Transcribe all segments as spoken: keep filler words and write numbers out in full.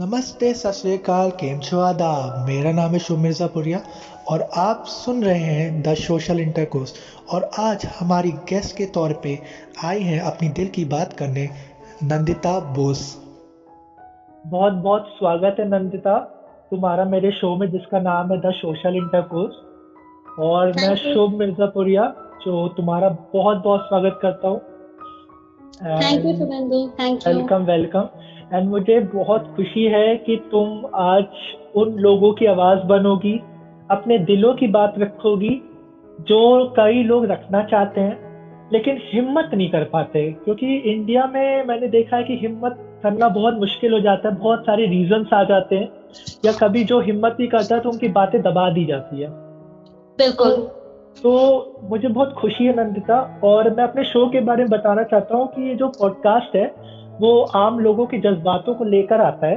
नमस्ते, सत श्री अकाल, केम छो, आदाब। मेरा नाम है शुभ मिर्जा पुरिया और आप सुन रहे हैं द सोशल इंटरकोर्स। और आज हमारी गेस्ट के तौर पे आई हैं अपनी दिल की बात करने नंदिता बोस। बहुत बहुत स्वागत है नंदिता तुम्हारा मेरे शो में, जिसका नाम है द सोशल इंटरकोर्स। और मैं शुभ मिर्जा पुरिया जो तुम्हारा बहुत बहुत स्वागत करता हूँ। Thank you Subandhu, thank you. Welcome welcome. And मुझे बहुत खुशी है कि तुम आज उन लोगों की आवाज़ बनोगी, अपने दिलों की बात रखोगी जो कई लोग रखना चाहते हैं लेकिन हिम्मत नहीं कर पाते, क्योंकि इंडिया में मैंने देखा है कि हिम्मत करना बहुत मुश्किल हो जाता है। बहुत सारे रीजंस आ जाते हैं या कभी जो हिम्मत नहीं करता तो उनकी बातें दबा दी जाती है। बिल्कुल। तो मुझे बहुत खुशी है नंदिता। और मैं अपने शो के बारे में बताना चाहता हूँ कि ये जो पॉडकास्ट है वो आम लोगों के जज्बातों को लेकर आता है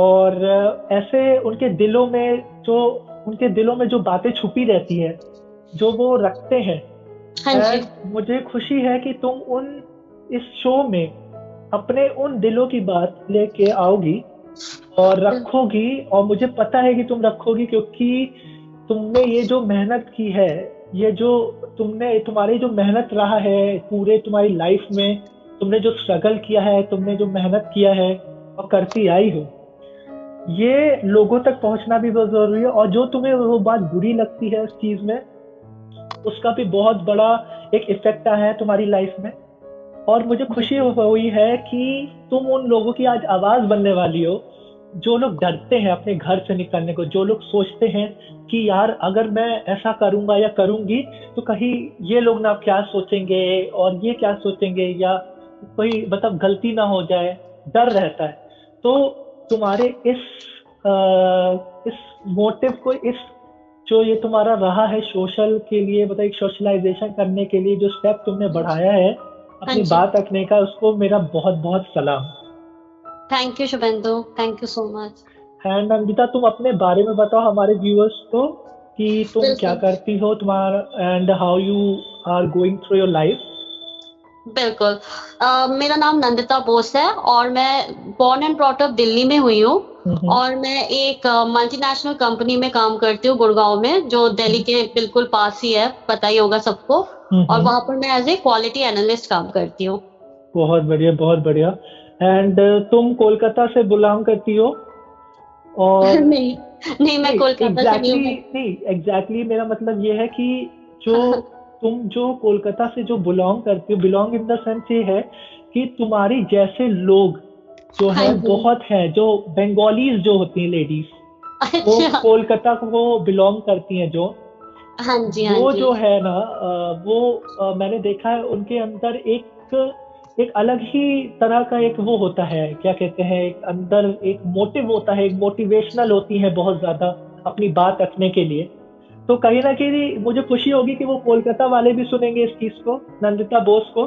और ऐसे उनके दिलों में जो उनके दिलों में जो बातें छुपी रहती है जो वो रखते हैं। मुझे खुशी है कि तुम उन इस शो में अपने उन दिलों की बात लेके आओगी और रखोगी। और मुझे पता है कि तुम रखोगी, क्योंकि तुमने ये जो मेहनत की है, ये जो तुमने तुम्हारी जो मेहनत रहा है पूरे तुम्हारी लाइफ में, तुमने जो स्ट्रगल किया है, तुमने जो मेहनत किया है और करती आई हो, ये लोगों तक पहुंचना भी बहुत जरूरी है। और जो तुम्हें वो बात बुरी लगती है उस चीज में, उसका भी बहुत बड़ा एक इफेक्ट आया है तुम्हारी लाइफ में। और मुझे खुशी हुई है कि तुम उन लोगों की आज आवाज बनने वाली हो जो लोग डरते हैं अपने घर से निकलने को, जो लोग सोचते हैं कि यार अगर मैं ऐसा करूंगा या करूंगी तो कहीं ये लोग ना क्या सोचेंगे और ये क्या सोचेंगे या कोई मतलब गलती ना हो जाए, डर रहता है। तो तुम्हारे इस आ, इस मोटिव को, इस जो ये तुम्हारा रहा है सोशल के लिए, मतलब एक सोशलाइजेशन करने के लिए जो स्टेप तुमने बढ़ाया है अपनी बात रखने का, उसको मेरा बहुत बहुत सलाम। Thank you Shubhendu, thank you so much. And Nandita तुम अपने बारे में बताओ हमारे व्यूअर्स को कि तुम क्या करती हो, तुम्हारा and how you are going through your life. बिल्कुल। uh, मेरा नाम नंदिता बोस है और मैं born and brought up Delhi में हुई हूँ और मैं एक मल्टीनेशनल uh, कंपनी में काम करती हूँ गुड़गांव में, जो दिल्ली के बिल्कुल पास ही है, पता ही होगा सबको। और वहाँ पर मैं एज ए क्वालिटी एनालिस्ट काम करती हूँ। बहुत बढ़िया, बहुत बढ़िया। एंड uh, तुम कोलकाता से बिलोंग करती हो और नहीं नहीं मैं कोलकाता से नहीं। एग्जैक्टली मेरा मतलब ये है कि जो तुम जो कोलकाता से जो बिलोंग करती हो, बिलोंग इन द सेंस ये है कि तुम्हारी जैसे लोग जो है बहुत है, जो बंगालीज जो होती हैं लेडीज, अच्छा। वो कोलकाता को बिलोंग करती हैं जो, हाँ जी, हाँ वो जी। जो है ना वो मैंने देखा है उनके अंदर एक एक अलग ही तरह का एक वो होता है, क्या कहते हैं, एक अंदर एक मोटिव होता है, एक मोटिवेशनल होती है बहुत ज्यादा अपनी बात रखने के लिए। तो कहीं ना कहीं मुझे खुशी होगी कि वो कोलकाता वाले भी सुनेंगे इस चीज को, नंदिता बोस को,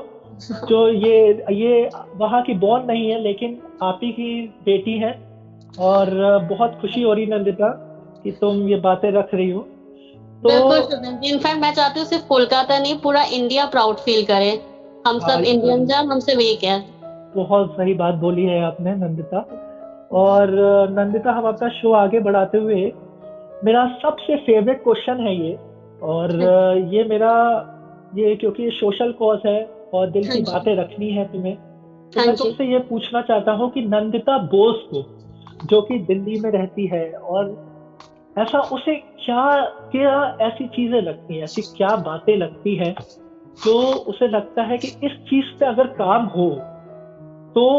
जो ये ये वहाँ की बॉर्न नहीं है लेकिन आप ही की बेटी है। और बहुत खुशी हो रही नंदिता कि तुम ये बातें रख रही हो। तो इनफैक्ट मैं चाहती हूँ सिर्फ कोलकाता नहीं, पूरा इंडिया प्राउड फील करे। हम सब इंडियन हैं, हम सब एक हैं। बहुत सही बात बोली है आपने नंदिता। और नंदिता हम अपना शो आगे बढ़ाते हुए, मेरा सबसे फेवरेट क्वेश्चन है ये, और ये मेरा ये क्योंकि ये सोशल कॉज है और दिल की बातें रखनी है तुम्हें, तो मैं तुमसे ये पूछना चाहता हूँ कि नंदिता बोस को, जो कि दिल्ली में रहती है, और ऐसा उसे क्या क्या ऐसी चीजें लगती हैं, ऐसी क्या बातें लगती हैं जो उसे लगता है कि इस चीज पे अगर काम हो तो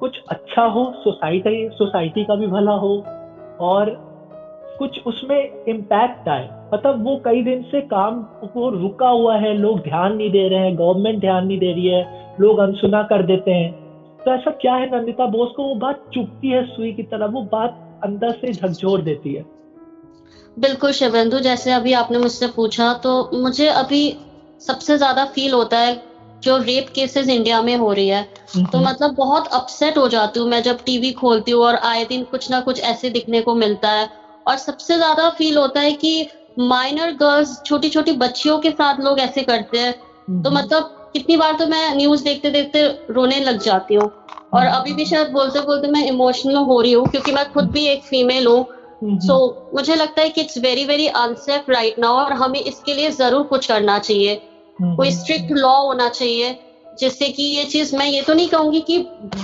कुछ अच्छा हो, सोसाइटी सोसाइटी का भी भला हो और कुछ उसमें इम्पैक्ट आए। मतलब वो कई दिन से काम को रुका हुआ है, लोग ध्यान नहीं दे रहे हैं, गवर्नमेंट ध्यान नहीं दे रही है, लोग अनसुना कर देते हैं। तो ऐसा क्या है नंदिता बोस को वो बात चुभती है सुई की तरह, वो बात अंदर से झकझोर देती है? बिल्कुल शिवेंदु, जैसे अभी आपने मुझसे पूछा तो मुझे अभी सबसे ज्यादा फील होता है जो रेप केसेस इंडिया में हो रही है। तो मतलब बहुत अपसेट हो जाती हूँ मैं जब टीवी खोलती हूँ और आए दिन कुछ ना कुछ ऐसे दिखने को मिलता है। और सबसे ज्यादा फील होता है कि माइनर गर्ल्स, छोटी छोटी बच्चियों के साथ लोग ऐसे करते हैं। तो मतलब कितनी बार तो मैं न्यूज देखते देखते रोने लग जाती हूँ। और अभी भी शायद बोलते बोलते मैं इमोशनल हो रही हूँ क्योंकि मैं खुद भी एक फीमेल हूँ। सो so, मुझे लगता है कि it's very very unsafe right now और हमें इसके लिए जरूर कुछ करना चाहिए। कोई स्ट्रिक्ट लॉ होना चाहिए जिससे कि ये चीज, मैं ये तो नहीं कहूंगी कि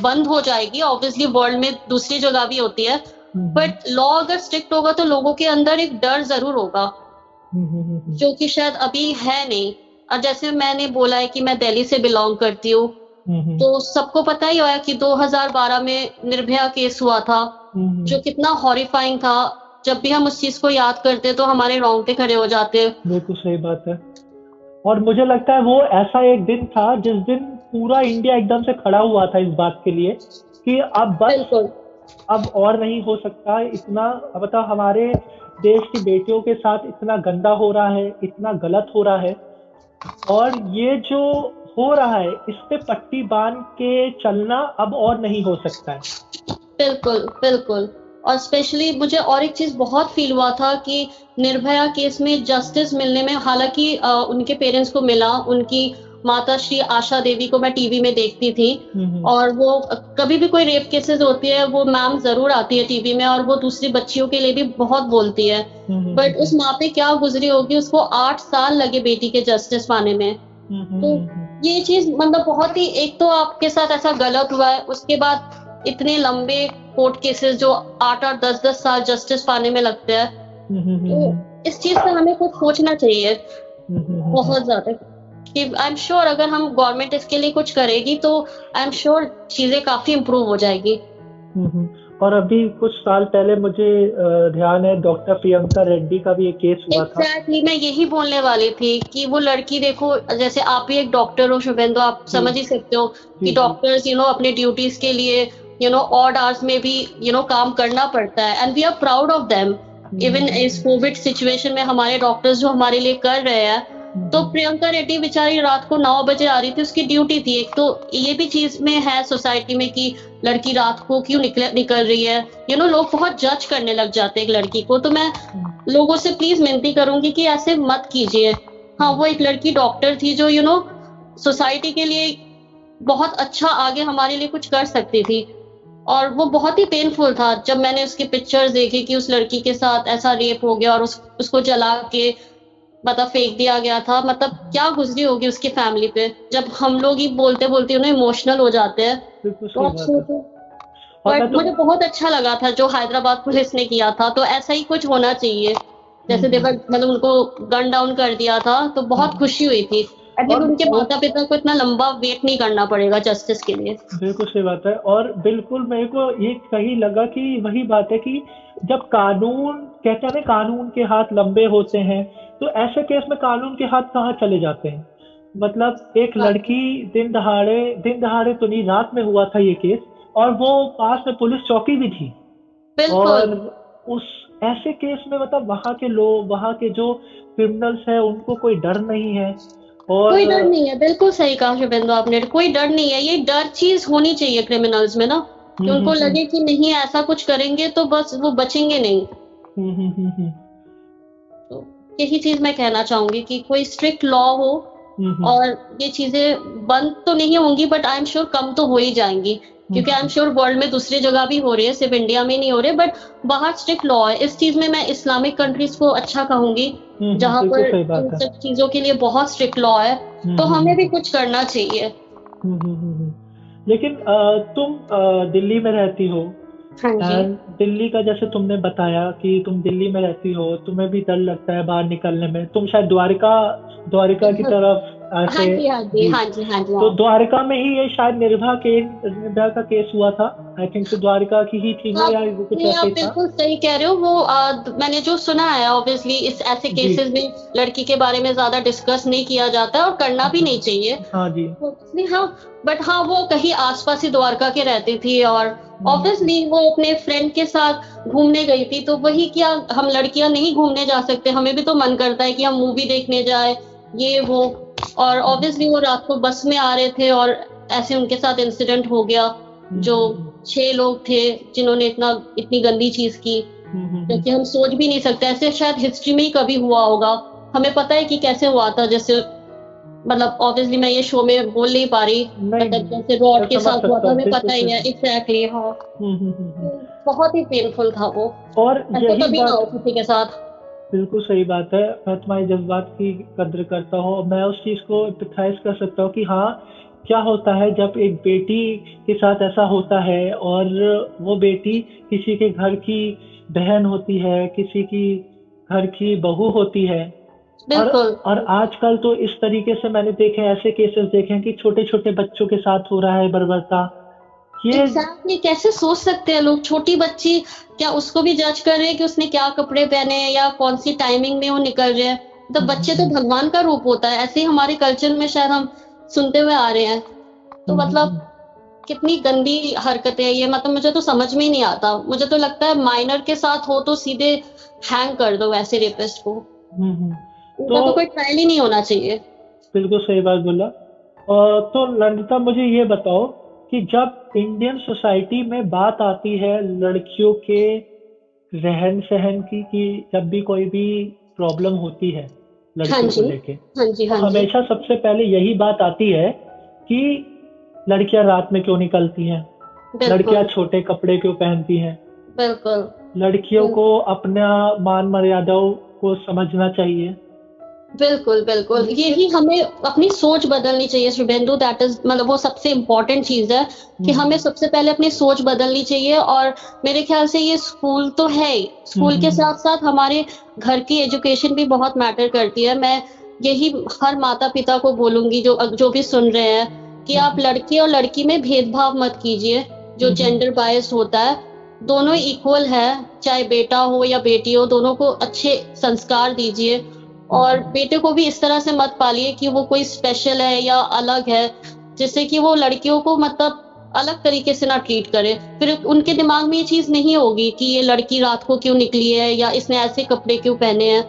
बंद हो जाएगी, ऑब्वियसली वर्ल्ड में दूसरी जगह भी होती है, बट लॉ अगर स्ट्रिक्ट होगा तो लोगों के अंदर एक डर जरूर होगा जो कि शायद अभी है नहीं। और जैसे मैंने बोला है कि मैं दिल्ली से बिलोंग करती हूँ, तो सबको पता ही होगा कि दो हज़ार बारह में निर्भया केस हुआ था जो कितना हॉरिफाइंग था। जब भी हम उस चीज को याद करते तो हमारे रोंगटे खड़े हो जाते। बिल्कुल सही बात है। और मुझे लगता है वो ऐसा एक दिन था जिस दिन पूरा इंडिया एकदम से खड़ा हुआ था इस बात के लिए कि अब बस, अब और नहीं हो सकता। इतना मतलब हमारे देश की बेटियों के साथ इतना गंदा हो रहा है, इतना गलत हो रहा है, और ये जो हो रहा है इस पे पट्टी बांध के चलना अब और नहीं हो सकता है। बिल्कुल बिल्कुल। और स्पेशली मुझे और एक चीज बहुत फील हुआ था कि निर्भया केस में जस्टिस मिलने में, हालांकि उनके पेरेंट्स को मिला, उनकी माता श्री आशा देवी को मैं टीवी में देखती थी और वो कभी भी कोई रेप केसेस होती है वो मैम जरूर आती है टीवी में और वो दूसरी बच्चियों के लिए भी बहुत बोलती है, बट उस माँ पे क्या गुजरी होगी, उसको आठ साल लगे बेटी के जस्टिस पाने में। तो ये चीज मतलब बहुत ही, एक तो आपके साथ ऐसा गलत हुआ है, उसके बाद इतने लंबे कोर्ट केसेस जो आठ आठ दस दस साल जस्टिस पाने में लगते हैं, तो इस चीज पे हमें कुछ सोचना चाहिए बहुत ज्यादा। कि आई एम श्योर अगर हम गवर्नमेंट इसके लिए कुछ करेगी तो आई एम श्योर चीजें काफी इम्प्रूव हो जाएगी। और अभी कुछ साल पहले मुझे ध्यान है डॉक्टर प्रियंका रेड्डी का भी एक केस हुआ था। एग्जैक्टली, मैं यही बोलने वाली थी कि वो लड़की, देखो जैसे आप भी एक डॉक्टर हो शुभेंदु, आप समझ ही सकते हो कि डॉक्टर्स यू नो अपने ड्यूटीज के लिए यू नो ऑड आवर्स में भी यू नो काम करना पड़ता है, and we are proud of them. Even इस कोविड सिचुएशन में हमारे डॉक्टर्स जो हमारे लिए कर रहे हैं, तो प्रियंका रेड्डी बेचारी रात को नौ बजे आ रही थी, उसकी ड्यूटी थी। एक तो ये भी चीज में है सोसाइटी में कि लड़की रात को क्यों निकल निकल रही है, यू नो लोग बहुत जज करने लग जाते हैं एक लड़की को। तो मैं लोगों से प्लीज विनती करूंगी कि ऐसे मत कीजिए। हाँ, वो एक लड़की डॉक्टर थी जो यू नो सोसाइटी के लिए बहुत अच्छा आगे हमारे लिए कुछ कर सकती थी, और वो बहुत ही पेनफुल था। जब मैंने उसके पिक्चर्स देखे कि उस लड़की के साथ ऐसा रेप हो गया और उस, उसको जला के मतलब फेंक दिया गया था, मतलब क्या गुजरी होगी उसकी फैमिली पे। जब हम लोग ही बोलते बोलते उन्हें इमोशनल हो जाते हैं। तो बट तो... मुझे बहुत अच्छा लगा था जो हैदराबाद पुलिस ने किया था। तो ऐसा ही कुछ होना चाहिए, जैसे देवर मतलब उनको गन डाउन कर दिया था, तो बहुत खुशी हुई थी। और उनके माता पिता को इतना लंबा वेट नहीं करना पड़ेगा जस्टिस के लिए। बिल्कुल सही बात है। और बिल्कुल मेरे को ये सही लगा कि वही बात है कि जब कानून, कहते हैं ना कानून के हाथ लंबे होते हैं, तो ऐसे केस में कानून के हाथ कहाँ चले जाते हैं। मतलब एक लड़की दिन दहाड़े दिन दहाड़े तो नहीं, रात में हुआ था ये केस, और वो पास में पुलिस चौकी भी थी। और उस ऐसे केस में मतलब वहाँ के लोग, वहाँ के जो क्रिमिनल्स हैं, उनको कोई डर नहीं है। और कोई डर नहीं है। बिल्कुल सही कहा शुभेंदु आपने, कोई डर नहीं है। ये डर चीज होनी चाहिए क्रिमिनल्स में ना, कि उनको लगे कि नहीं ऐसा कुछ करेंगे तो बस वो बचेंगे नहीं। तो यही चीज मैं कहना चाहूंगी कि कोई स्ट्रिक्ट लॉ हो, और ये चीजें बंद तो नहीं होंगी बट आई एम श्योर कम तो हो ही जाएंगी, क्योंकि आई एम श्योर वर्ल्ड में दूसरी जगह भी हो रही है, सिर्फ इंडिया में नहीं हो रहे, बट बाहर स्ट्रिक्ट लॉ है। इस चीज में मैं इस्लामिक कंट्रीज को अच्छा कहूंगी, जहाँ पर इन सब चीजों के लिए बहुत स्ट्रिक्ट लॉ है, तो हमें भी कुछ करना चाहिए। लेकिन तुम दिल्ली में रहती हो, दिल्ली का जैसे तुमने बताया कि तुम दिल्ली में रहती हो, तुम्हें भी डर लगता है बाहर निकलने में। तुम शायद द्वारका द्वारका की तरफ ऐसे, हाँ जी, हाँ जी, हाँ जी, तो द्वारका में ही ये शायद निर्भया के निर्भया का केस हुआ था, आई थिंक तो द्वारका की ही थी। आप, या कुछ ऐसे था। बिल्कुल सही कह रहे हो। वो आ, मैंने जो सुना है, ऑब्वियसली इस ऐसे केसेस में लड़की के बारे में ज्यादा डिस्कस नहीं किया जाता है और करना भी नहीं चाहिए। हाँ जी, नहीं, हाँ, बट हाँ वो कहीं आसपास ही द्वारका के रहती थी, और ऑब्वियसली वो अपने फ्रेंड के साथ घूमने गई थी। तो वही, क्या हम लड़कियां नहीं घूमने जा सकते? हमें भी तो मन करता है कि हम मूवी देखने जाए, ये वो। और ऑब्वियसली वो रात को बस में आ रहे थे और ऐसे उनके साथ इंसिडेंट हो गया। जो छह लोग थे जिन्होंने इतना इतनी गंदी चीज की, क्योंकि हम सोच भी नहीं सकते। ऐसे शायद हिस्ट्री में ही कभी हुआ होगा, हमें पता है कि कैसे हुआ था। जैसे मतलब ऑब्वियसली मैं ये शो में बोल नहीं पा रही, मतलब जैसे रॉड के साथ हुआ था हमें पता ही है। एग्जैक्टली, हाँ, बहुत ही पेनफुल था वो। और यही कभी ना हो किसी के साथ। बिल्कुल सही बात है, मैं तुम्हारे जज्बात की कद्र करता हूँ। मैं उस चीज को एम्पैथाइज कर सकता हूँ कि हाँ क्या होता है जब एक बेटी के साथ ऐसा होता है, और वो बेटी किसी के घर की बहन होती है, किसी की घर की बहू होती है। और, और आजकल तो इस तरीके से मैंने देखे, ऐसे केसेस देखे हैं कि छोटे छोटे बच्चों के साथ हो रहा है बर्बरता। ये exactly, कैसे सोच सकते हैं लोग, छोटी बच्ची, क्या उसको भी जज कर रहे हैं कि उसने क्या कपड़े पहने हैं या कौन सी टाइमिंग में वो निकल रहे हैं। तो बच्चे तो भगवान का रूप होता है, ऐसे ही हमारे कल्चर में शायद हम सुनते हुए आ रहे हैं। तो मतलब कितनी गंदी हरकतें है ये, मतलब मुझे तो समझ में ही नहीं आता। मुझे तो लगता है माइनर के साथ हो तो सीधे हैंग कर दो ऐसे रेपिस्ट को, तो, तो कोई ट्रायल ही नहीं होना चाहिए। बिल्कुल सही बात बोला। और तो नंदिता मुझे ये बताओ कि जब इंडियन सोसाइटी में बात आती है लड़कियों के रहन सहन की, कि जब भी कोई भी प्रॉब्लम होती है लड़कियों को लेके, तो हमेशा सबसे पहले यही बात आती है कि लड़कियां रात में क्यों निकलती हैं, लड़कियां छोटे कपड़े क्यों पहनती हैं, लड़कियों को अपना मान मर्यादाओं को समझना चाहिए। बिल्कुल बिल्कुल, यही हमें अपनी सोच बदलनी चाहिए शुभेंदु। दैट इज, मतलब वो सबसे इम्पोर्टेंट चीज है कि हमें सबसे पहले अपनी सोच बदलनी चाहिए। और मेरे ख्याल से ये स्कूल तो है, स्कूल के साथ साथ हमारे घर की एजुकेशन भी बहुत मैटर करती है। मैं यही हर माता पिता को बोलूंगी जो जो भी सुन रहे हैं कि आप लड़के और लड़की में भेदभाव मत कीजिए। जो जेंडर बायस्ड होता है, दोनों इक्वल है, चाहे बेटा हो या बेटी हो, दोनों को अच्छे संस्कार दीजिए। और बेटे को भी इस तरह से मत पालिए कि वो कोई स्पेशल है या अलग है, जिससे कि वो लड़कियों को मतलब अलग तरीके से ना ट्रीट करे। फिर उनके दिमाग में ये चीज नहीं होगी कि ये लड़की रात को क्यों निकली है या इसने ऐसे कपड़े क्यों पहने हैं,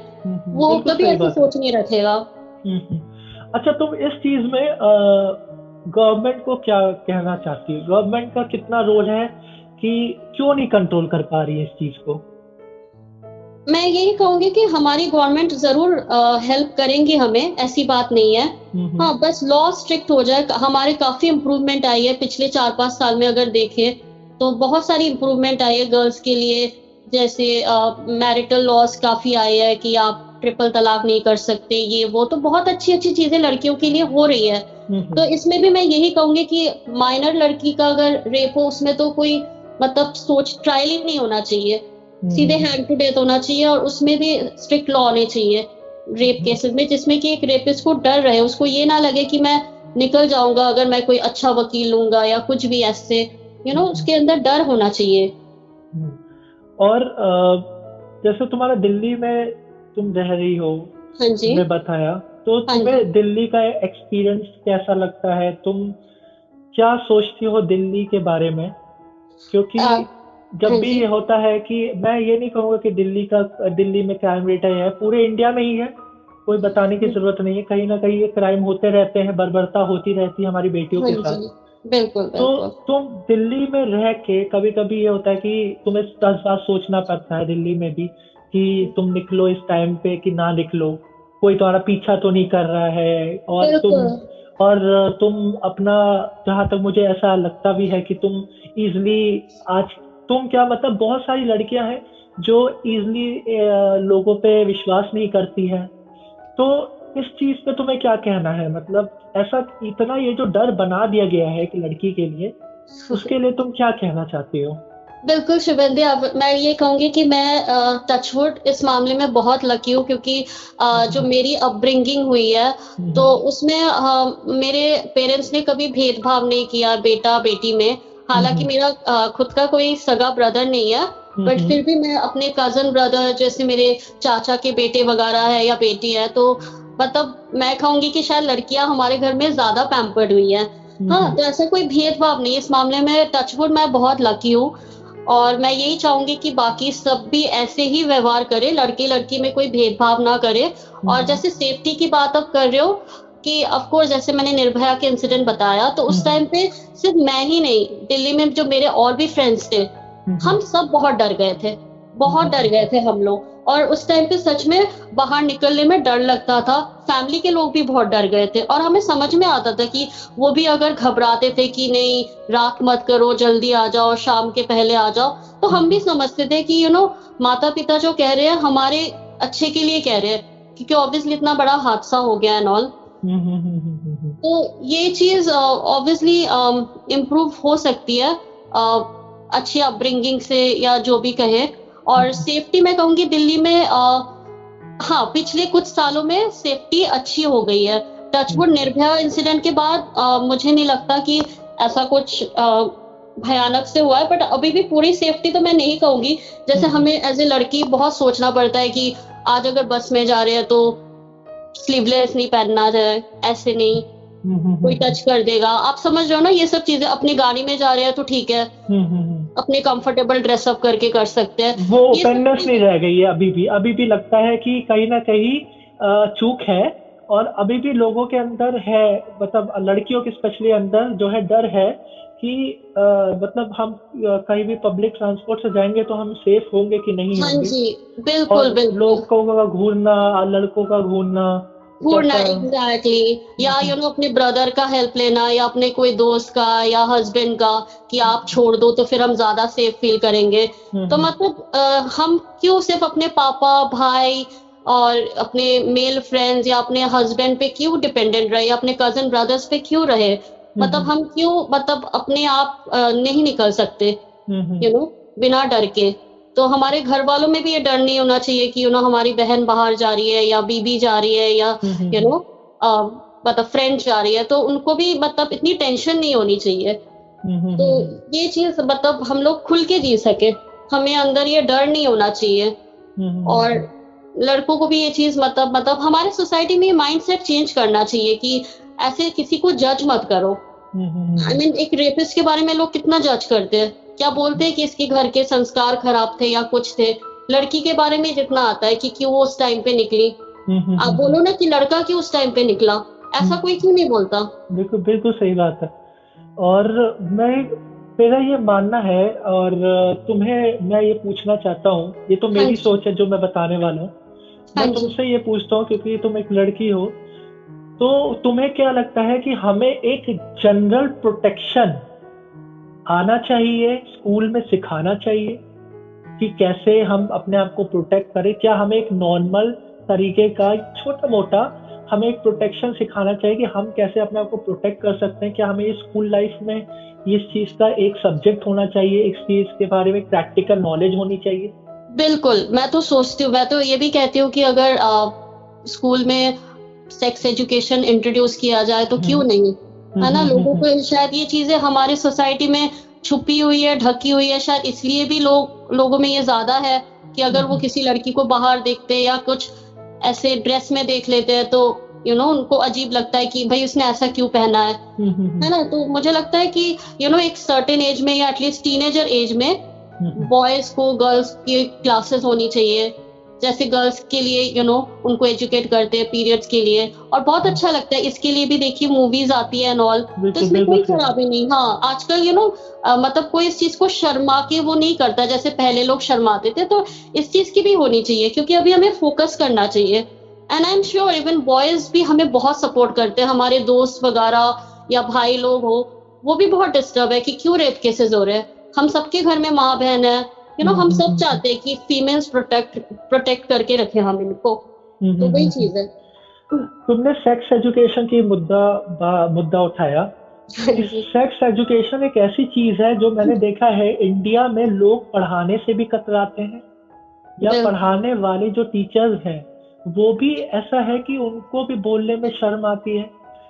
वो कभी ऐसी सोच नहीं रखेगा। अच्छा, तुम इस चीज में गवर्नमेंट को क्या कहना चाहती है? गवर्नमेंट का कितना रोल है कि क्यों नहीं कंट्रोल कर पा रही है इस चीज को? मैं यही कहूंगी कि हमारी गवर्नमेंट जरूर हेल्प करेंगी हमें, ऐसी बात नहीं है। हाँ, बस लॉ स्ट्रिक्ट हो जाए। हमारे काफी इम्प्रूवमेंट आई है पिछले चार पांच साल में, अगर देखें तो बहुत सारी इम्प्रूवमेंट आई है गर्ल्स के लिए। जैसे मैरिटल लॉस काफी आए हैं कि आप ट्रिपल तलाक नहीं कर सकते, ये वो, तो बहुत अच्छी अच्छी चीजें लड़कियों के लिए हो रही है। तो इसमें भी मैं यही कहूंगी कि माइनर लड़की का अगर रेप हो, उसमें तो कोई मतलब सोच ट्रायल ही नहीं होना चाहिए, सीधे हैंड टू डेथ होना चाहिए। और उसमें भी स्ट्रिक्ट लॉ होने चाहिए रेप केसेस में, जिसमें कि एक रेपिस्ट को डर रहे, उसको ये ना लगे कि मैं निकल जाऊंगा अगर मैं कोई अच्छा वकील लूंगा या कुछ भी ऐसे, यू नो, उसके अंदर डर होना चाहिए। और जैसे तुम्हारा दिल्ली में तुम रह रही हो, हाँ जी, तुमने बताया, तो तुम्हें दिल्ली का एक्सपीरियंस कैसा लगता है? तुम क्या सोचती हो दिल्ली के बारे में? क्योंकि जब भी ये होता है कि मैं ये नहीं कहूँगा कि दिल्ली का दिल्ली में क्राइम रेट है, पूरे इंडिया में ही है, कोई बताने की जरूरत नहीं है। कहीं ना कहीं ये क्राइम होते रहते हैं, बर्बरता होती रहती है हमारी बेटियों के साथ। बिल्कुल। तो तुम दिल्ली में रह के कभी कभी ये होता है कि तुम्हें दस बार सोचना पड़ता है दिल्ली में भी कि तुम निकलो इस टाइम पे कि ना निकलो, कोई तुम्हारा पीछा तो नहीं कर रहा है। और तुम और तुम अपना, जहाँ तक मुझे ऐसा लगता भी है कि तुम इजिली आज तुम क्या मतलब बहुत सारी लड़कियां हैं जो इजली लोगों पे विश्वास नहीं करती हैं। तो इस चीज पे तुम्हें क्या कहना है? मतलब ऐसा इतना ये जो डर बना दिया गया है कि लड़की के लिए, उसके लिए तुम क्या कहना चाहती हो? बिल्कुल शुभेंदु, मैं ये कहूंगी कि मैं टचवुड इस मामले में बहुत लकी हूँ, क्योंकि आ, जो मेरी अपब्रिंगिंग हुई है तो उसमें आ, मेरे पेरेंट्स ने कभी भेदभाव नहीं किया बेटा बेटी में। हालांकि मेरा खुद का कोई सगा ब्रदर नहीं है, बट फिर भी मैं अपने कजन ब्रदर, जैसे मेरे चाचा के बेटे वगैरह है या बेटी है, तो मतलब मैं कहूंगी कि शायद लड़कियां हमारे घर में ज्यादा पैम्पर्ड हुई हैं। हाँ, तो ऐसा कोई भेदभाव नहीं इस मामले में, टचवुड मैं बहुत लकी हूँ। और मैं यही चाहूंगी कि बाकी सब भी ऐसे ही व्यवहार करे, लड़के लड़की में कोई भेदभाव ना करे। और जैसे सेफ्टी की बात आप कर रहे हो कि ऑफ कोर्स, जैसे मैंने निर्भया के इंसिडेंट बताया, तो उस टाइम पे सिर्फ मैं ही नहीं, दिल्ली में जो मेरे और भी फ्रेंड्स थे, हम सब बहुत डर गए थे। बहुत डर गए थे हम लोग। और उस टाइम पे सच में बाहर निकलने में डर लगता था, फैमिली के लोग भी बहुत डर गए थे। और हमें समझ में आता था कि वो भी अगर घबराते थे कि नहीं रात मत करो, जल्दी आ जाओ, शाम के पहले आ जाओ, तो हम भी समझते थे कि यू नो माता पिता जो कह रहे हैं हमारे अच्छे के लिए कह रहे हैं, क्योंकि ऑब्वियसली इतना बड़ा हादसा हो गया एंड ऑल। तो ये चीज ऑब्वियसली इम्प्रूव हो सकती है uh, अच्छी अपब्रिंगिंग से या जो भी कहे। और सेफ्टी मैं कहूंगी दिल्ली में आ, हाँ पिछले कुछ सालों में सेफ्टी अच्छी हो गई है, टचवुड। निर्भया इंसिडेंट के बाद आ, मुझे नहीं लगता कि ऐसा कुछ आ, भयानक से हुआ है, बट अभी भी पूरी सेफ्टी तो मैं नहीं कहूंगी। जैसे हमें एज ए लड़की बहुत सोचना पड़ता है कि आज अगर बस में जा रहे हैं तो स्लीवलेस नहीं पहनना है, ऐसे नहीं कोई टच कर देगा, आप समझ रहे हो ना, ये सब चीजें। अपनी गाड़ी में जा रहे हैं तो ठीक है, अपने कंफर्टेबल ड्रेसअप करके कर सकते हैं, वो ओपननेस नहीं रह गई है। अभी भी अभी भी लगता है कि कहीं ना कहीं चूक है, और अभी भी लोगों के अंदर है, मतलब लड़कियों के स्पेशली अंदर जो है डर है कि आ, मतलब हम कहीं भी पब्लिक ट्रांसपोर्ट से जाएंगे तो हम सेफ होंगे कि नहीं होंगे। जी, बिल्कुल बिल्कुल। लोगों का घूरना, लड़कों का घूरना घूरना एग्जैक्टली, या यू नो अपने ब्रदर का हेल्प लेना या अपने कोई दोस्त का या हस्बैंड का कि आप छोड़ दो तो फिर हम ज्यादा सेफ फील करेंगे। तो मतलब आ, हम क्यों सिर्फ अपने पापा, भाई और अपने मेल फ्रेंड्स या अपने हस्बैंड पे क्यों डिपेंडेंट रहे, या अपने कजन ब्रदर्स पे क्यों रहे, मतलब हम क्यों मतलब अपने आप नहीं निकल सकते यू नो बिना डर के। तो हमारे घर वालों में भी ये डर नहीं होना चाहिए कि यू नो हमारी बहन बाहर जा रही है या बीबी जा रही है या यू नो मतलब फ्रेंड जा रही है, तो उनको भी मतलब इतनी टेंशन नहीं होनी चाहिए। तो ये चीज मतलब हम लोग खुल के जी सके, हमें अंदर ये डर नहीं होना चाहिए। और लड़कों को भी ये चीज मतलब मतलब हमारे सोसाइटी में माइंडसेट चेंज करना चाहिए कि ऐसे किसी को जज मत करो। आई मीन एक रेपिस्ट के बारे में लोग कितना जज करते हैं, क्या बोलते हैं कि इसके घर के संस्कार खराब थे या कुछ थे। लड़की के बारे में जितना आता है कि क्यों वो उस टाइम पे निकली, आप बोलो ना कि लड़का क्यों उस टाइम पे निकला, ऐसा कोई क्यों नहीं बोलता। बिल्कुल बिल्कुल सही बात है। और मैं मेरा ये मानना है, और तुम्हें मैं ये पूछना चाहता हूँ, ये तो मेरी सोच है जो मैं बताने वाला हूँ, मैं तुमसे ये पूछता हूँ क्योंकि तुम एक लड़की हो, तो तुम्हें क्या लगता है कि हमें एक जनरल प्रोटेक्शन आना चाहिए, स्कूल में सिखाना चाहिए कि कैसे हम अपने आप को प्रोटेक्ट करें? क्या हमें एक नॉर्मल तरीके का छोटा मोटा हमें एक प्रोटेक्शन सिखाना चाहिए कि हम कैसे अपने आप को प्रोटेक्ट कर सकते हैं? क्या हमें ये स्कूल लाइफ में इस चीज का एक सब्जेक्ट होना चाहिए, इस चीज के बारे में प्रैक्टिकल नॉलेज होनी चाहिए? बिल्कुल, मैं तो सोचती हूँ, मैं तो ये भी कहती हूँ कि अगर आ, स्कूल में सेक्स एजुकेशन इंट्रोड्यूस किया जाए तो क्यों नहीं, है ना। लोगों को शायद ये चीजें हमारे सोसाइटी में छुपी हुई है, ढकी हुई है, शायद इसलिए भी लोग लोगों में ये ज्यादा है कि अगर वो किसी लड़की को बाहर देखते या कुछ ऐसे ड्रेस में देख लेते हैं तो यू नो उनको अजीब लगता है कि भाई उसने ऐसा क्यों पहना है, है ना। तो मुझे लगता है कि यू नो एक सर्टेन एज में या एटलीस्ट टीनेजर एज में बॉयज को गर्ल्स की क्लासेस होनी चाहिए, जैसे गर्ल्स के लिए यू you नो know, उनको एजुकेट करते हैं पीरियड्स के लिए। और बहुत अच्छा लगता है, इसके लिए भी देखिए मूवीज आती है एंड ऑल, तो इसमें कोई खराबी नहीं। हाँ आजकल यू नो मतलब कोई इस चीज को शर्मा के वो नहीं करता जैसे पहले लोग शर्माते थे, तो इस चीज की भी होनी चाहिए क्योंकि अभी हमें फोकस करना चाहिए। And I am sure even boys भी हमें बहुत सपोर्ट करते हैं, हमारे दोस्त वगैरह या भाई लोग हो वो भी बहुत डिस्टर्ब है कि क्यों रेप केसेस हो रहे हैं। हम सबके घर में माँ बहन है, You know, हम सब चाहते हैं कि फीमेल्स प्रोटेक्ट प्रोटेक्ट करके रखें हम इनको, तो वही चीज है। तुमने सेक्स एजुकेशन की मुद्दा मुद्दा उठाया। सेक्स एजुकेशन एक ऐसी चीज है जो मैंने देखा है इंडिया में लोग पढ़ाने से भी कतराते हैं, या पढ़ाने वाले जो टीचर्स हैं वो भी ऐसा है कि उनको भी बोलने में शर्म आती है।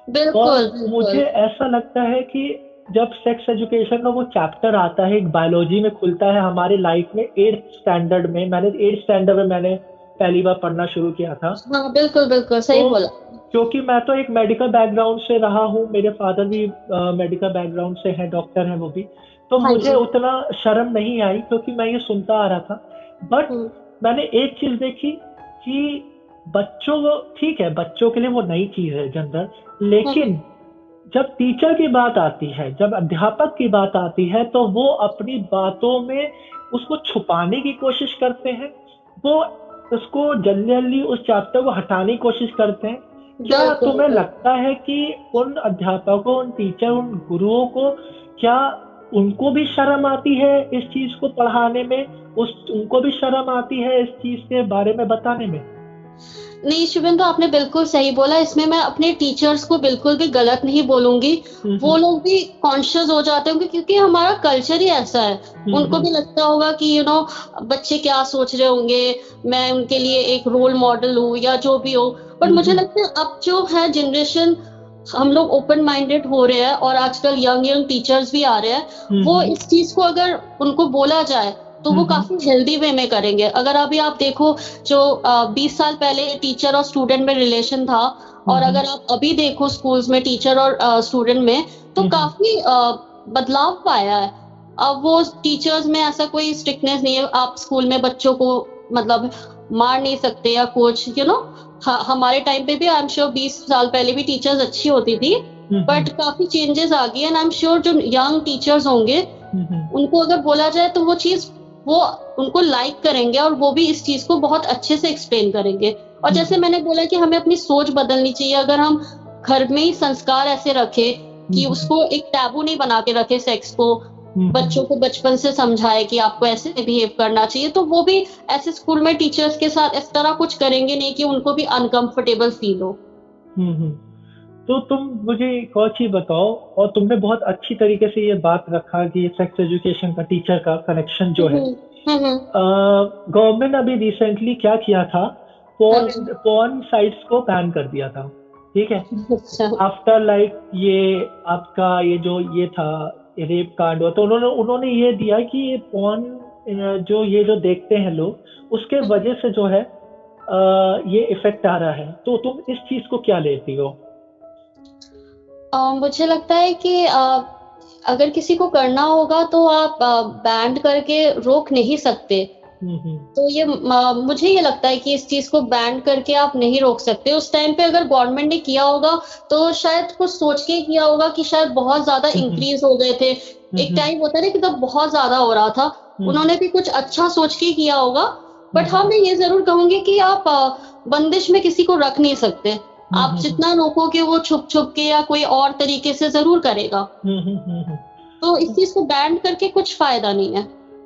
बिल्कुल, और बिल्कुल। मुझे ऐसा लगता है कि जब सेक्स एजुकेशन का वो चैप्टर आता है, एक बायोलॉजी में खुलता है हमारे लाइफ में, एट्थ स्टैंडर्ड में, मैंने एट्थ स्टैंडर्ड में मैंने पहली बार पढ़ना शुरू किया था। हाँ, बिल्कुल बिल्कुल सही बोला। क्योंकि मैं तो एक मेडिकल बैकग्राउंड से रहा हूँ, मेरे फादर भी आ, मेडिकल बैकग्राउंड से हैं, डॉक्टर हैं वो भी, तो हाँ मुझे उतना शर्म नहीं आई क्योंकि मैं ये सुनता आ रहा था। बट मैंने एक चीज देखी कि बच्चों, ठीक है बच्चों के लिए वो नई चीज है जनरल, लेकिन जब टीचर की बात आती है, जब अध्यापक की बात आती है, तो वो अपनी बातों में उसको छुपाने की कोशिश करते हैं, वो उसको जल्दी जल्दी उस चैप्टर को हटाने की कोशिश करते हैं। क्या तुम्हें लगता है कि उन अध्यापकों, उन टीचर, उन गुरुओं को, क्या उनको भी शर्म आती है इस चीज को पढ़ाने में? उस उनको भी शर्म आती है इस चीज के बारे में बताने में? नहीं शुभेंदु, आपने बिल्कुल सही बोला। इसमें मैं अपने टीचर्स को बिल्कुल भी गलत नहीं बोलूंगी। वो लोग भी कॉन्शियस हो जाते होंगे क्योंकि हमारा कल्चर ही ऐसा है। उनको भी लगता होगा कि यू नो बच्चे क्या सोच रहे होंगे, मैं उनके लिए एक रोल मॉडल हूँ या जो भी हो। बट मुझे लगता है अब जो है जनरेशन, हम लोग ओपन माइंडेड हो रहे हैं और आजकल यंग यंग टीचर्स भी आ रहे हैं। वो इस चीज को अगर उनको बोला जाए तो वो काफी हेल्दी वे में करेंगे। अगर अभी आप देखो जो बीस साल पहले टीचर और स्टूडेंट में रिलेशन था, और अगर आप अभी देखो स्कूल्स में टीचर और स्टूडेंट में, तो काफी बदलाव आया है। अब वो टीचर्स में ऐसा कोई स्ट्रिक्टनेस नहीं है, आप स्कूल में बच्चों को मतलब मार नहीं सकते या कुछ, यू नो। हमारे टाइम पे भी आई एम श्योर बीस साल पहले भी टीचर्स अच्छी होती थी, बट काफी चेंजेस आ गए। एंड आई एम श्योर जो यंग टीचर्स होंगे उनको अगर बोला जाए तो वो चीज वो उनको लाइक करेंगे और वो भी इस चीज को बहुत अच्छे से एक्सप्लेन करेंगे। और जैसे मैंने बोला कि हमें अपनी सोच बदलनी चाहिए। अगर हम घर में ही संस्कार ऐसे रखे कि उसको एक टैबू नहीं बना के रखे, सेक्स को बच्चों को बचपन से समझाए कि आपको ऐसे बिहेव करना चाहिए, तो वो भी ऐसे स्कूल में टीचर्स के साथ इस तरह कुछ करेंगे नहीं कि उनको भी अनकंफर्टेबल फील हो। तो तुम मुझे एक और चीज बताओ, और तुमने बहुत अच्छी तरीके से ये बात रखा कि सेक्स एजुकेशन का टीचर का कनेक्शन जो है, गवर्नमेंट अभी रिसेंटली क्या किया था, पोर्न पोर्न साइट्स को बैन कर दिया था, ठीक है, आफ्टर लाइक ये आपका ये जो ये था रेप कांड हुआ, तो उन्होंने उन्होंने ये दिया कि ये पोर्न जो ये जो देखते हैं लोग, उसके वजह से जो है ये इफेक्ट आ रहा है। तो तुम इस चीज को क्या लेती हो? Uh, मुझे लगता है कि uh, अगर किसी को करना होगा तो आप uh, बैंड करके रोक नहीं सकते। mm-hmm. तो ये uh, मुझे ये लगता है कि इस चीज को बैंड करके आप नहीं रोक सकते। उस टाइम पे अगर गवर्नमेंट ने किया होगा तो शायद कुछ सोच के किया होगा कि शायद बहुत ज्यादा इंक्रीज mm-hmm. हो गए थे। mm-hmm. एक टाइम होता है ना कि तब बहुत ज्यादा हो रहा था। mm-hmm. उन्होंने भी कुछ अच्छा सोच के किया होगा। mm-hmm. बट हाँ, मैं ये जरूर कहूंगी कि आप uh, बंदिश में किसी को रख नहीं सकते। आप जितना रोकोगे वो छुप छुप के या कोई और तरीके से जरूर करेगा। नहीं, नहीं। तो इस चीज को बैन करके कुछ फायदा नहीं है।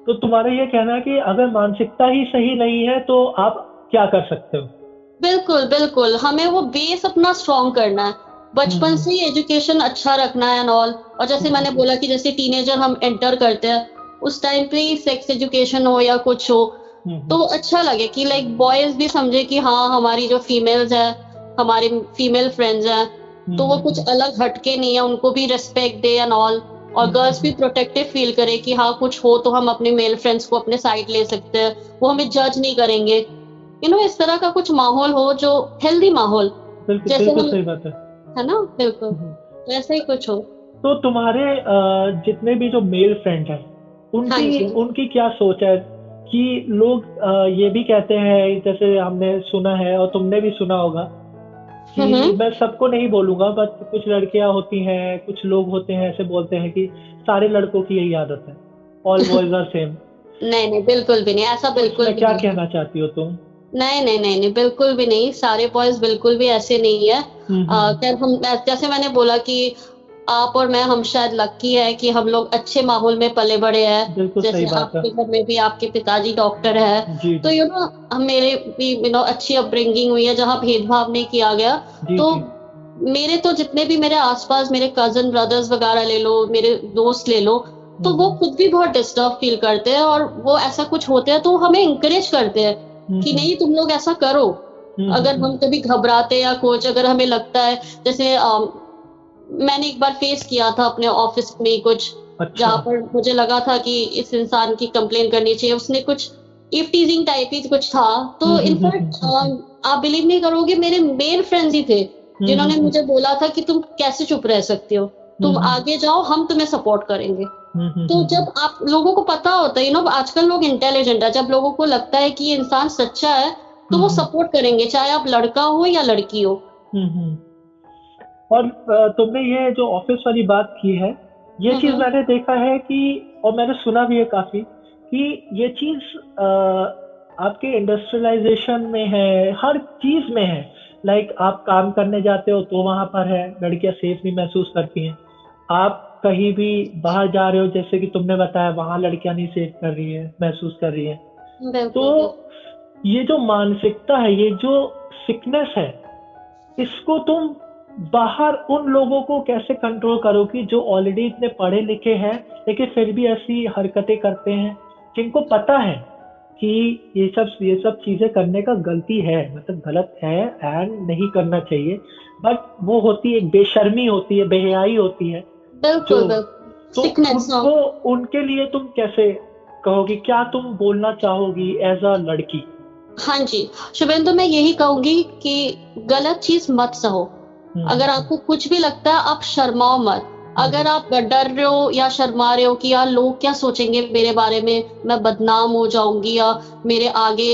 तो तुम्हारा ये कहना है कि अगर मानसिकता ही सही नहीं है तो आप क्या कर सकते हो? बिल्कुल बिल्कुल, हमें वो बेस अपना स्ट्रॉन्ग करना है, बचपन से ही एजुकेशन अच्छा रखना है एंड ऑल। और जैसे मैंने बोला कि जैसे टीनेजर हम एंटर करते हैं, उस टाइम पे ही सेक्स एजुकेशन हो या कुछ हो तो अच्छा लगे कि लाइक बॉयज भी समझे कि हाँ हमारी जो फीमेल्स है, हमारे फीमेल फ्रेंड्स हैं, तो वो कुछ अलग हटके नहीं है, उनको भी रेस्पेक्ट दे एंड ऑल। और गर्ल्स भी प्रोटेक्टिव फील करे कि हाँ कुछ हो तो हम अपने मेल फ्रेंड्स को अपने साइड ले सकते हैं, वो हमें जज नहीं करेंगे, यू नो। इस तरह का कुछ माहौल हो, जो हेल्दी माहौल, जैसे सही बात है, है ना, बिल्कुल वैसा ही कुछ हो। तो तुम्हारे जितने भी जो मेल फ्रेंड है उनकी उनकी क्या सोच है कि लोग ये भी कहते हैं, जैसे हमने सुना है और तुमने भी सुना होगा, मैं सबको नहीं बोलूंगा बट कुछ लड़कियां होती हैं, कुछ लोग होते हैं ऐसे बोलते हैं कि सारे लड़कों की यही आदत है, ऑल बॉयज आर सेम। नहीं नहीं, बिल्कुल भी नहीं ऐसा, बिल्कुल। क्या कहना चाहती हो तुम? नहीं नहीं नहीं नहीं, बिल्कुल भी नहीं, सारे बॉयज बिल्कुल भी ऐसे नहीं है। आ, हम, जैसे मैंने बोला कि आप और मैं, हम शायद लकी है कि हम लोग अच्छे माहौल में पले बड़े हैं। जैसे आपके घर में भी आपके पिताजी डॉक्टर है, तो यू नो मेरे भी यू नो अच्छी अपब्रिंगिंग हुई है जहाँ भेदभाव नहीं किया गया। तो मेरे तो जितने भी मेरे आसपास मेरे कजन ब्रदर्स वगैरह ले लो, मेरे दोस्त ले लो, तो वो खुद भी बहुत डिस्टर्ब फील करते हैं और वो ऐसा कुछ होते हैं तो हमें इंकरेज करते हैं कि नहीं तुम लोग ऐसा करो। अगर हम कभी घबराते या कुछ, अगर हमें लगता है, जैसे मैंने एक बार फेस किया था अपने ऑफिस में कुछ, अच्छा। जहाँ पर मुझे लगा था कि इस इंसान की कंप्लेन करनी चाहिए, उसने कुछ इफ टीजिंग टाइप की कुछ था, तो इनफैक्ट आप बिलीव नहीं करोगे मेरे मेल फ्रेंड्स ही थे जिन्होंने मुझे बोला था कि तुम कैसे चुप रह सकते हो, तुम आगे जाओ, हम तुम्हें सपोर्ट करेंगे। तो जब आप लोगों को पता होता है, यू नो आजकल लोग इंटेलिजेंट है, जब लोगों को लगता है कि ये इंसान सच्चा है तो वो सपोर्ट करेंगे, चाहे आप लड़का हो या लड़की हो। और तुमने ये जो ऑफिस वाली बात की है, ये चीज मैंने देखा है कि, और मैंने सुना भी है काफी, कि ये चीज आपके इंडस्ट्रियलाइजेशन में है, हर चीज में है। लाइक like, आप काम करने जाते हो तो वहां पर है, लड़कियां सेफ नहीं महसूस करती हैं। आप कहीं भी बाहर जा रहे हो, जैसे कि तुमने बताया, वहां लड़कियां नहीं सेफ कर रही है, महसूस कर रही है। तो ये जो मानसिकता है, ये जो सिकनेस है, इसको तुम बाहर उन लोगों को कैसे कंट्रोल करोगी जो ऑलरेडी इतने पढ़े लिखे हैं लेकिन फिर भी ऐसी हरकतें करते हैं, जिनको पता है कि ये सब ये सब चीजें करने का गलती है, मतलब गलत है एंड नहीं करना चाहिए, बट वो होती है, बेशर्मी होती है, बेहयाई होती है। बिल्कुल, बिल्कुल। तो उनको, उनके लिए तुम कैसे कहोगी, क्या तुम बोलना चाहोगी एज अ लड़की? हाँ जी शुभेंदु, मैं यही कहूंगी कि गलत चीज मत सहो। अगर आपको कुछ भी लगता है, आप शर्माओ मत। अगर आप डर रहे हो या शर्मा रहे हो कि यार लोग क्या सोचेंगे मेरे बारे में, मैं बदनाम हो जाऊंगी, या मेरे आगे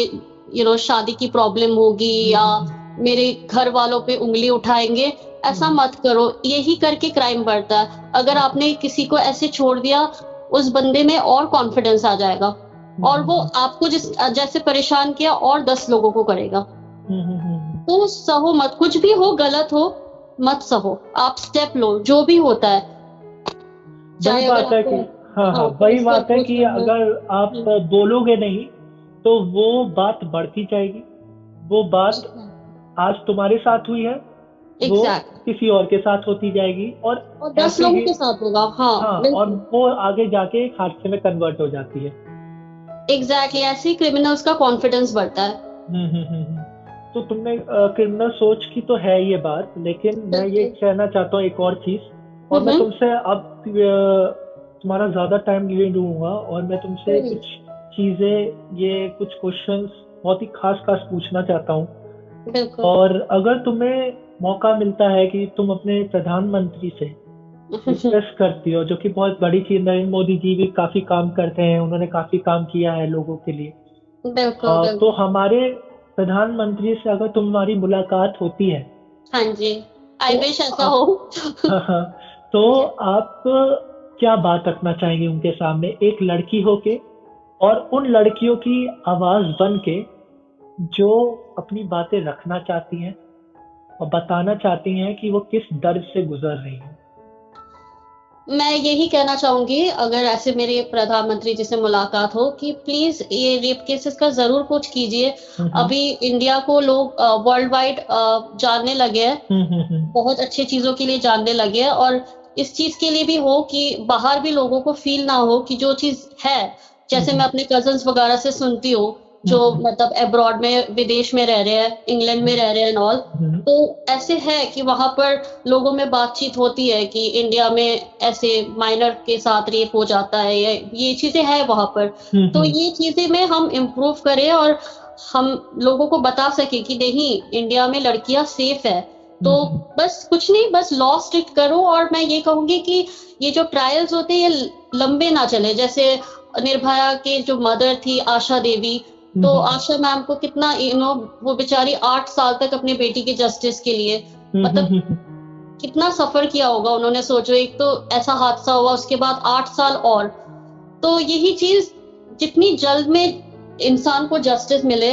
यू नो शादी की प्रॉब्लम होगी, या मेरे घर वालों पे उंगली उठाएंगे, ऐसा मत करो। यही करके क्राइम बढ़ता है। अगर आपने किसी को ऐसे छोड़ दिया, उस बंदे में और कॉन्फिडेंस आ जाएगा और वो आपको जिस जैसे परेशान किया और दस लोगों को करेगा। तो सहो मत, कुछ भी हो, गलत हो, मत सहो। आप स्टेप लो, जो भी होता है। वही बात है कि हाँ हाँ वही बात है कि अगर आप बोलोगे नहीं तो वो बात बढ़ती जाएगी। वो बात आज तुम्हारे साथ हुई है, वो किसी और के साथ होती जाएगी और, और दस लोगों के साथ होगा। हाँ, हाँ और वो आगे जाके एक हादसे में कन्वर्ट हो जाती है। एग्जैक्टली, ऐसे ही क्रिमिनल्स का कॉन्फिडेंस बढ़ता है। हम्म हम्म तो तुमने क्रिमिनल सोच की तो है ये बात, लेकिन मैं ये कहना चाहता हूँ एक और चीज, और मैं तुमसे अब तुम्हारा ज्यादा टाइम नहीं लूंगा, और मैं तुमसे कुछ चीजें, ये कुछ क्वेश्चंस बहुत ही खास खास पूछना चाहता हूँ। और अगर तुम्हें मौका मिलता है कि तुम अपने प्रधानमंत्री से डिस्कस करती हो, जो कि बहुत बड़ी चीज, नरेंद्र मोदी जी भी काफी काम करते हैं, उन्होंने काफी काम किया है लोगों के लिए, तो हमारे प्रधानमंत्री से अगर तुम्हारी मुलाकात होती है, हाँ जी, आई विश ऐसा हो, तो आप क्या बात रखना चाहेंगे उनके सामने, एक लड़की होके और उन लड़कियों की आवाज बन के जो अपनी बातें रखना चाहती हैं और बताना चाहती हैं कि वो किस दर्द से गुजर रही है? मैं यही कहना चाहूंगी, अगर ऐसे मेरे प्रधानमंत्री जी से मुलाकात हो, कि प्लीज ये रेप केसेस का जरूर कुछ कीजिए। अभी इंडिया को लोग वर्ल्ड वाइड जानने लगे हैं, बहुत अच्छी चीजों के लिए जानने लगे हैं, और इस चीज के लिए भी हो कि बाहर भी लोगों को फील ना हो कि जो चीज है, जैसे मैं अपने कजन्स वगैरह से सुनती हूँ जो मतलब एब्रॉड में, विदेश में रह रहे हैं, इंग्लैंड में रह रहे हैं ऑल, तो ऐसे है कि वहां पर लोगों में बातचीत होती है कि इंडिया में ऐसे माइनर के साथ रेप हो जाता है, ये चीजें है वहां पर। तो ये चीजें में हम इम्प्रूव करें और हम लोगों को बता सके कि नहीं, इंडिया में लड़कियां सेफ है। तो बस कुछ नहीं, बस लॉ स्ट्रिक्ट करो। और मैं ये कहूंगी कि ये जो ट्रायल्स होते हैं ये लंबे ना चले, जैसे निर्भया के जो मदर थी आशा देवी, तो आशा मैम को कितना यू नो, वो बेचारी आठ साल तक अपनी बेटी के जस्टिस के लिए मतलब कितना सफर किया होगा उन्होंने। सोचो, एक तो ऐसा हादसा हुआ, उसके बाद आठ साल और। तो यही चीज, जितनी जल्द में इंसान को जस्टिस मिले,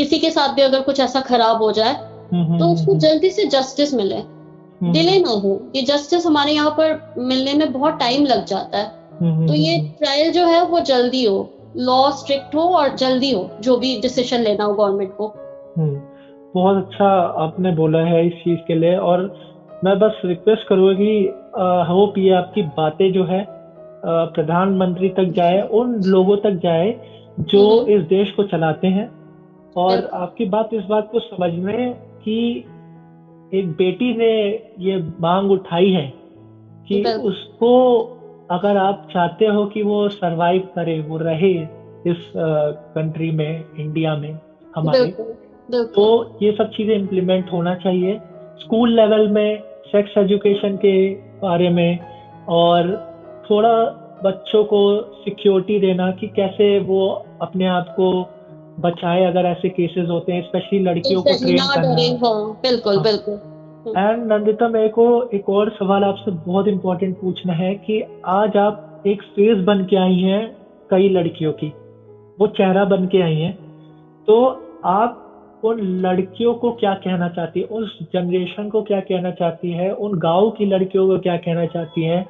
किसी के साथ भी अगर कुछ ऐसा खराब हो जाए तो उसको जल्दी से जस्टिस मिले, डिले ना हो। ये जस्टिस हमारे यहाँ पर मिलने में बहुत टाइम लग जाता है, तो ये ट्रायल जो है वो जल्दी हो, लॉ स्ट्रिक्ट हो और जल्दी हो, जो भी डिसीजन लेना हो गवर्नमेंट को। बहुत अच्छा आपने बोला है इस चीज के लिए, और मैं बस रिक्वेस्ट करूँगा कि होप ये आपकी बातें जो है प्रधानमंत्री तक जाए, उन लोगों तक जाए जो इस देश को चलाते हैं, और आपकी बात इस बात को समझ में कि एक बेटी ने ये मांग उठाई है कि उसको, अगर आप चाहते हो कि वो सरवाइव करे, वो रहे इस कंट्री में, इंडिया में हमारे, तो ये सब चीजें इम्प्लीमेंट होना चाहिए स्कूल लेवल में, सेक्स एजुकेशन के बारे में, और थोड़ा बच्चों को सिक्योरिटी देना कि कैसे वो अपने आप को बचाए अगर ऐसे केसेस होते हैं, स्पेशली लड़कियों को ट्रेन करना। बिल्कुल बिल्कुल एंड नंदिता, मेरे को एक और सवाल आपसे बहुत इम्पोर्टेंट पूछना है कि आज आप एक फेस बन के आई हैं, कई लड़कियों की वो चेहरा बन के आई हैं, तो आप उन लड़कियों को क्या कहना चाहती है, उस जनरेशन को क्या कहना चाहती है, उन गाँव की लड़कियों को क्या कहना चाहती है,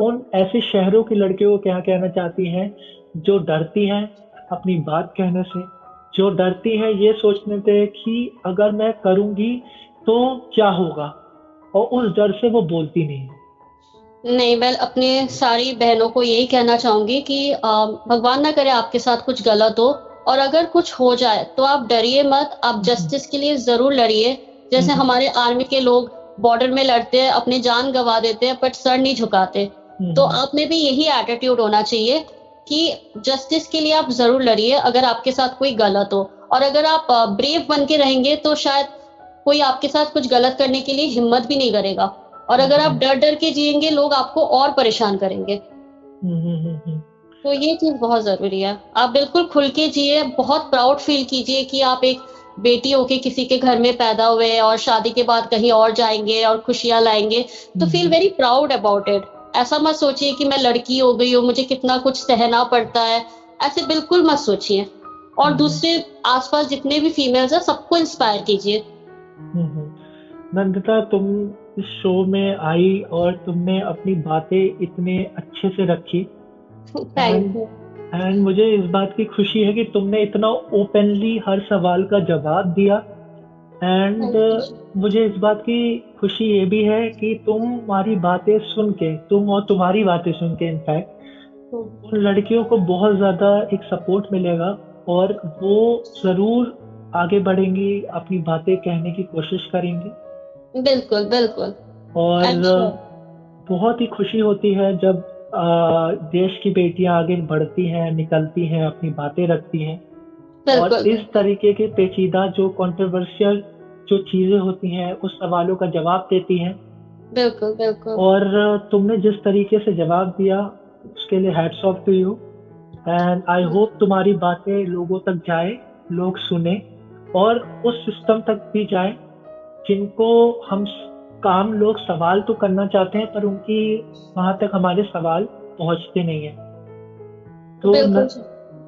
उन ऐसे शहरों की लड़कियों को क्या कहना चाहती हैं जो डरती हैं अपनी बात कहने से, जो डरती हैं ये सोचने से कि अगर मैं करूंगी तो क्या होगा, और उस डर से वो बोलती नहीं है। नहीं, मैं अपने सारी बहनों को यही कहना चाहूंगी कि भगवान ना करे आपके साथ कुछ गलत हो, और अगर कुछ हो जाए तो आप डरिए मत, आप जस्टिस के लिए जरूर लड़िए। जैसे हमारे आर्मी के लोग बॉर्डर में लड़ते हैं, अपनी जान गंवा देते हैं, बट सर नहीं झुकाते। तो आप में भी यही एटीट्यूड होना चाहिए कि जस्टिस के लिए आप जरूर लड़िए अगर आपके साथ कोई गलत हो, और अगर आप ब्रेव बन के रहेंगे तो शायद कोई आपके साथ कुछ गलत करने के लिए हिम्मत भी नहीं करेगा, और अगर आप डर डर के जिएंगे लोग आपको और परेशान करेंगे। तो ये चीज बहुत जरूरी है, आप बिल्कुल खुल के जिए, बहुत प्राउड फील कीजिए कि आप एक बेटी होके किसी के घर में पैदा हुए और शादी के बाद कहीं और जाएंगे और खुशियां लाएंगे, तो feel very proud about it. ऐसा मत सोचिए कि मैं लड़की हो गई हूँ, मुझे कितना कुछ सहना पड़ता है, ऐसे बिल्कुल मत सोचिए। और दूसरे आसपास जितने भी फीमेल्स हैं सबको इंस्पायर कीजिए। नंदिता, तुम इस शो में आई और तुमने अपनी बातें इतने अच्छे से रखी, थैंक यू। एंड मुझे इस बात की खुशी है कि तुमने इतना ओपनली हर सवाल का जवाब दिया, एंड मुझे इस बात की खुशी ये भी है कि तुम्हारी बातें सुन के, तुम और तुम्हारी बातें सुन के इनफैक्ट उन लड़कियों को बहुत ज़्यादा एक सपोर्ट मिलेगा और वो ज़रूर आगे बढ़ेंगी, अपनी बातें कहने की कोशिश करेंगी। बिल्कुल बिल्कुल। और sure. बहुत ही खुशी होती है जब देश की बेटियां आगे बढ़ती हैं, निकलती हैं, अपनी बातें रखती हैं, और इस तरीके के पेचीदा जो कंट्रोवर्शियल जो चीजें होती हैं उस सवालों का जवाब देती हैं। बिल्कुल बिल्कुल। और तुमने जिस तरीके से जवाब दिया उसके लिए hats off to you, and I hope तुम्हारी बातें लोगों तक जाए, लोग सुने और उस सिस्टम तक भी जाए जिनको हम काम लोग सवाल तो करना चाहते हैं पर उनकी वहां तक हमारे सवाल पहुंचते नहीं है। तो न,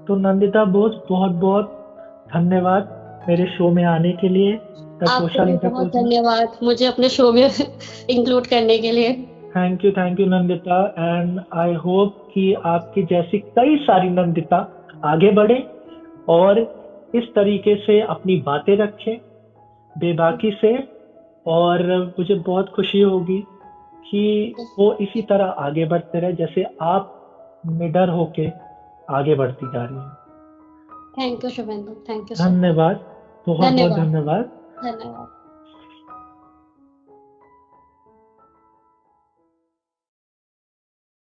तो नंदिता बोस, बहुत बहुत धन्यवाद मेरे शो में आने के लिए। बहुत धन्यवाद मुझे अपने शो में इंक्लूड करने के लिए। Thank you, thank you Nandita. And I hope कि आपकी जैसी कई सारी नंदिता आगे बढ़े और इस तरीके से अपनी बातें रखें बेबाकी से, और मुझे बहुत खुशी होगी कि वो इसी तरह आगे बढ़ते रहे जैसे आप निडर होके आगे बढ़ती जा रही हैं। Thank you Shubhendu, thank you, धन्यवाद, बहुत बहुत धन्यवाद।